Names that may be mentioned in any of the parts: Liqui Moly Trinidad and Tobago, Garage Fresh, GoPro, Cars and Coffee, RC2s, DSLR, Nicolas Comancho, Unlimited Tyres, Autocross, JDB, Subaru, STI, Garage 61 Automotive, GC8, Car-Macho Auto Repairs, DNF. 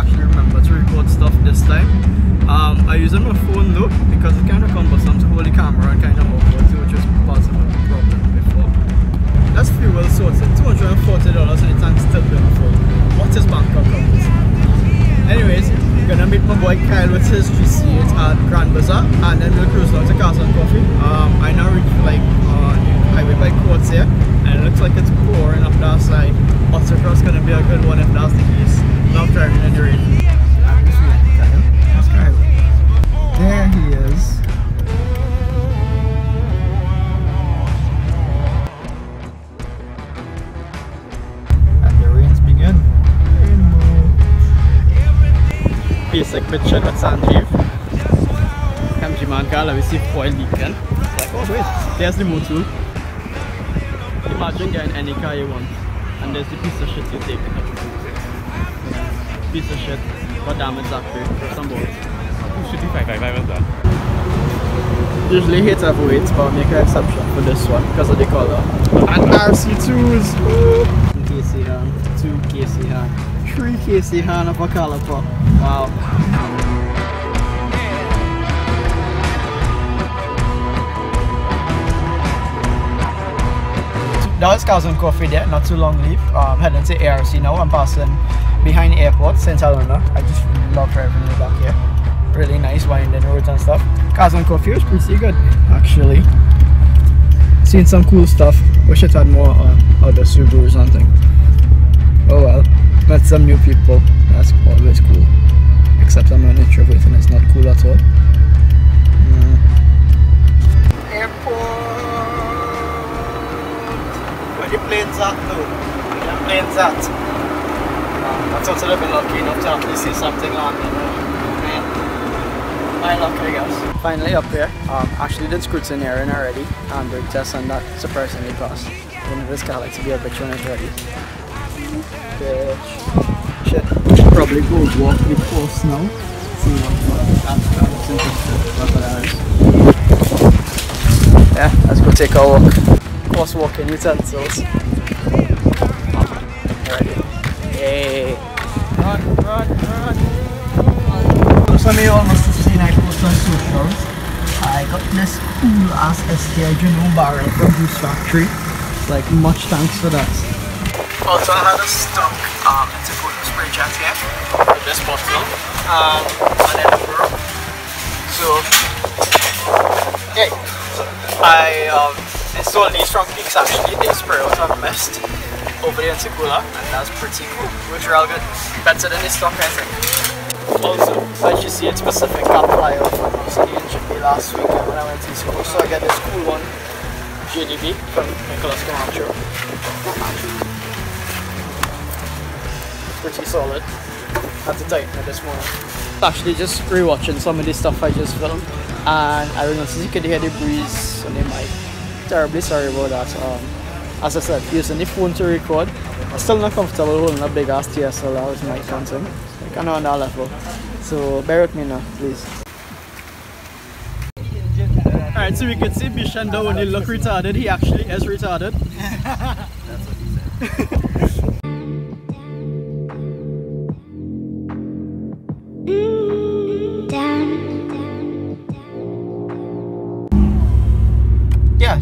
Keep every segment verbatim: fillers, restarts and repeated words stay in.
actually remember to record stuff this time. Um, I use my phone loop because it's kind of cumbersome to hold the camera and kind of awkward, which is possible a problem before. That's fuel sourced. two hundred forty dollars and the tank's still being full. What is bank accounts? Anyways, I'm gonna meet my boy Kyle with his G C eight at Grand Bazaar, and then we'll cruise down to Cars and Coffee. Um, I now reach like uh, highway by Quartz here, and it looks like it's pouring up that side. Autocross gonna be a good one if that's the case. Love driving in the rain. There he is. And the rains begin. Basic picture at Sanjeev. M G man car, let me see foil weekend. It's like, oh wait, there's the motor. Imagine getting any car you want, and there's the piece of shit you take. Piece of shit, what damage that for some balls. Who should be five five five as well? Usually hate heavyweights, but I'll make an exception for this one because of the color. And R C twos! K C Han, two K C Han, three K C Han of a caliper. Wow. That was Cars and Coffee there, not too long leave. I'm um, heading to A R C now. I'm passing behind the airport, Saint Helena. I just love driving the back here. Really nice winding roads and stuff. Cars and Coffee was pretty good, actually. Seen some cool stuff. Wish it had more uh, other Subarus and things. Oh well, met some new people. That's always cool. Except I'm an introvert and it's not cool at all. Mm. Airport! The plane's at though, the plane's at. Um, I've sort of been lucky enough to actually see something landing. Man, my luck I guess. Finally up here, um, actually did scoots in airing already, and brake test, and that surprisingly passed. One of this car likes to be a bitch when it's ready. Bitch. Shit. Probably go walk the course now. See what that's Yeah, let's go take a walk. Crosswalking utensils. Hey. Run, run, run. Some of you almost have seen I post on socials. I got this cool ass S T I Juno barrel from Goose Factory. Like, much thanks for that. Also, I had a stock um, to go to spray chat here with this bottle um, and then a burrow. So, hey, I um. They sold these from Peaks actually. They spray out on mist over there in Ticula, and that's pretty cool. Which are all good. Better than the stock I think. Also, as you see, it's specific car flyover from the engine bay last week when I went to school. So I got this cool one, J D B from Nicolas Comancho. Pretty solid. Had to tighten it this morning. Actually, just rewatching some of the stuff I just filmed, and I don't know if you could hear the breeze on the mic. Terribly sorry about that. Um, as I said, using the phone to record, I'm still not comfortable holding a big ass D S L R with my content. I can't on that level. So bear with me now, please. Alright, so we can see Bishanda when he look retarded, he actually is retarded. That's what he said.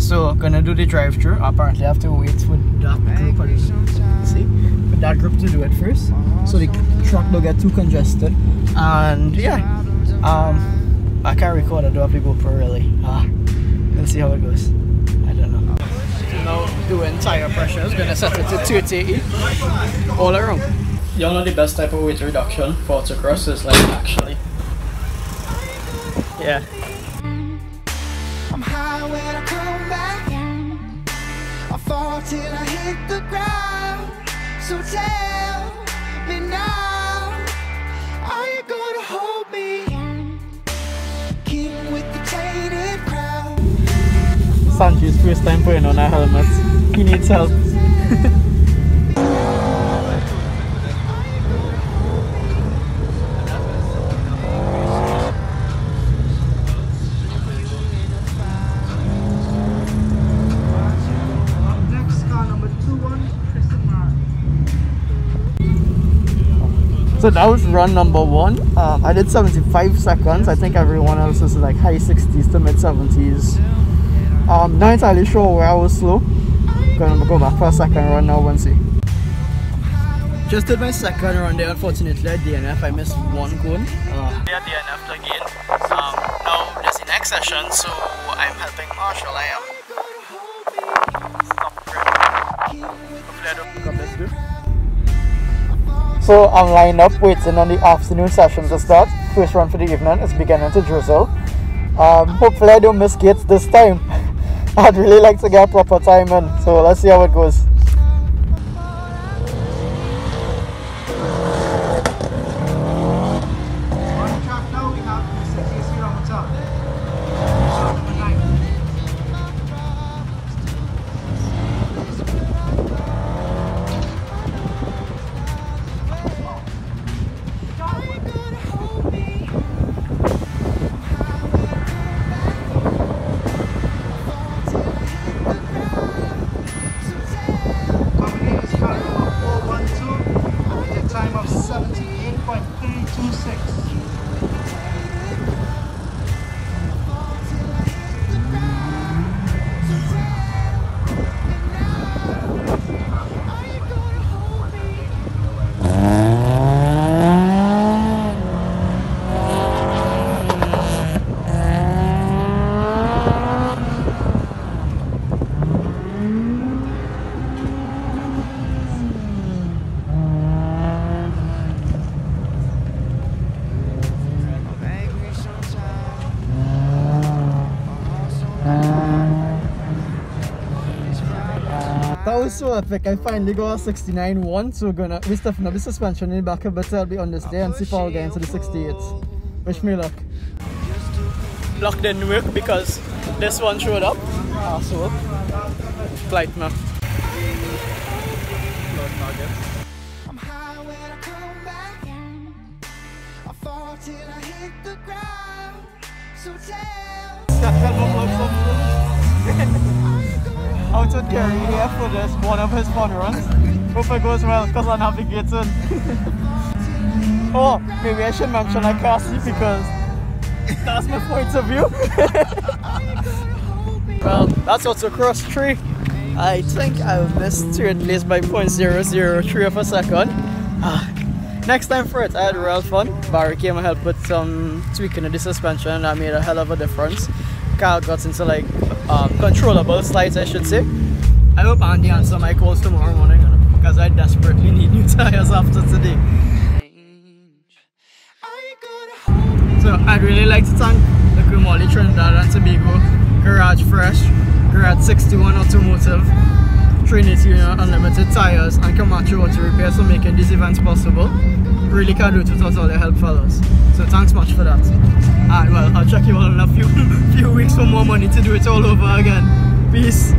So gonna do the drive-thru. Apparently I have to wait for that group or, see, for that group to do it first, so the truck don't get too congested. And yeah, um, I can't record. I don't have the GoPro really. Ah, we'll see how it goes. I don't know. So now doing tire pressure. I'm gonna set it to two eighty all around. Y'all know the best type of weight reduction for autocross is like actually. Yeah. I'm high when I come back down. I fall till I hit the ground. So tell me now, are you gonna hold me down? King with the tainted crown. Sanji's first time putting on a helmet. He needs help. So that was run number one. Um, I did seventy-five seconds. I think everyone else is like high sixties to mid seventies. Um, not entirely sure where I was slow. Gonna go back for a second run now and see. Just did my second run there. Unfortunately, at D N F, I missed one cone. Uh, yeah, D N F again. Um, now there's the next session, so I'm helping Marshall. I am. So I'm lined up waiting on the afternoon session to start. First run for the evening, it's beginning to drizzle. Um, hopefully I don't miss gates this time. I'd really like to get a proper time in, so let's see how it goes. So epic, I finally got a sixty-nine one, so we're gonna be stuffing up the suspension in the back a bit. I'll be on this day and see if I'll get into the sixty-eight. Wish me luck. Luck didn't work because this one showed up. Ah, so flight map. Out with Gary here for this, one of his fun runs. Hope it goes well because I'm navigating. Oh, maybe I should mention I can't see because that's my point of view. Well, that's autocross three. I think I've missed two at least by point zero zero three of a second. Ah, next time for it, I had real fun. Barry came and helped with some tweaking of the suspension and that made a hell of a difference. Car got into like um, controllable slides, I should say. I hope Andy answers my calls tomorrow morning because I desperately need new tires after today. So I'd really like to thank Liqui Moly Trinidad and Tobago, Garage Fresh, Garage sixty-one Automotive, Trinity Unlimited Tyres, and Car-Macho Auto Repairs for making these events possible. Really can't do it without all the help, fellas. So thanks much for that. And well, I'll check you all in a few few weeks for more money to do it all over again. Peace.